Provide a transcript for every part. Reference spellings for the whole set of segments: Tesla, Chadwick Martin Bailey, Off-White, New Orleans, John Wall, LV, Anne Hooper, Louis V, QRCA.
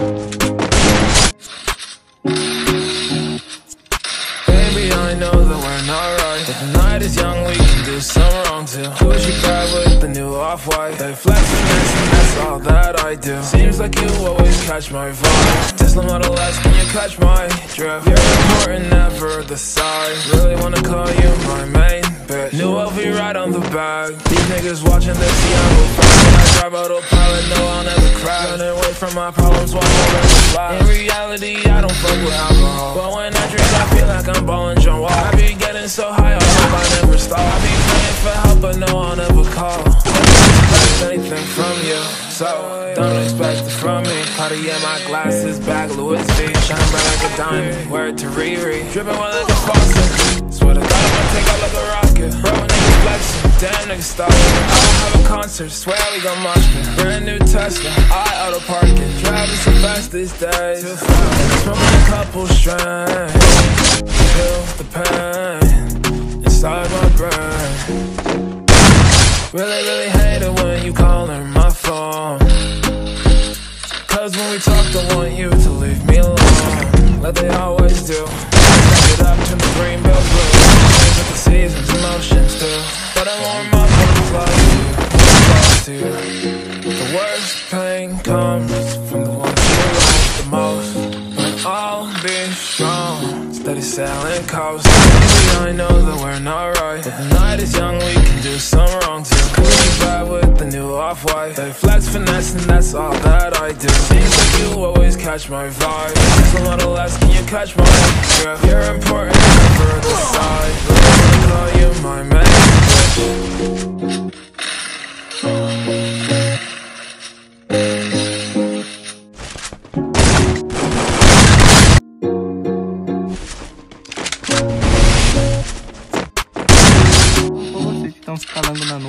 Baby, I know that we're not right. But the night is young, we can do some wrong too. Push you back with the new Off-White. They flex and that's all that I do. Seems like you always catch my vibe. Tesla Model S, can you catch my drift? You're important, never the side. Really wanna call you my main bitch. New LV right on the bag. These niggas watching this, see I'm a fan. I drive autopilot, no I'll never crash. Running away from my problems while I'm on the fly. In reality, I don't fuck with alcohol, but when I drink, I feel like I'm ballin' John Wall. I be getting so high, I hope I never stop. I be praying for help, but no I'll never call. Anything from you, so don't expect it from me. Party in my glasses back, Louis V, shining bright like a diamond. Word to Riri, dripping one like a faucet. Swear to God, I'm gonna take out like a rocket. Bro, niggas flexing, damn niggas stalling. I don't have a concert, swear we gon' mosh pit. Brand new Tesla, I auto park it. Driving so fast these days, it's from a couple strands. Feel the pain inside my brain. Really hate it when you callin' my phone, 'cause when we talk, I want you to leave me alone, like they always do. Back it up, turn the green bill blue. Change with the seasons, emotions too. But I warm up when I fly to you. The worst pain comes from the ones you like the most. But I'll be strong, steady sailing coast. I know that we're not right, but the night is young, we can do some wrong too. With the new Off-White, they flex finesse and that's all that I do. Seems like you always catch my vibe. Tesla Model S, can you catch my drift? You're important, never the side. I'll call you my man.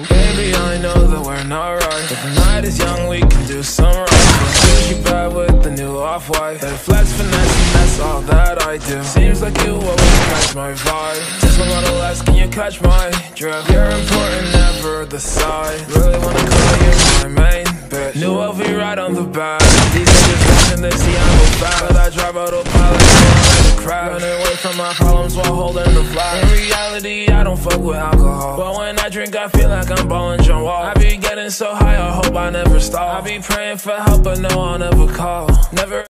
Baby, I know that we're not right, but the night is young, we can do some right. Push you back with the new Off-White. They flex finesse and that's all that I do. Seems like you always catch my vibe. Tesla Model S, can you catch my drift? You're important, never the side. Really wanna call you my main bitch. New LV right on the back. These niggas watching, they see I'm a bad. But I drive autopilot, so I'm a crap. Running away from my problems while holding the flag. In reality, I don't fuck with alcohol, but when I drink, I feel like I'm ballin' John Wall. I be getting so high, I hope I never stop. I be praying for help, but no, I'll never call. Never.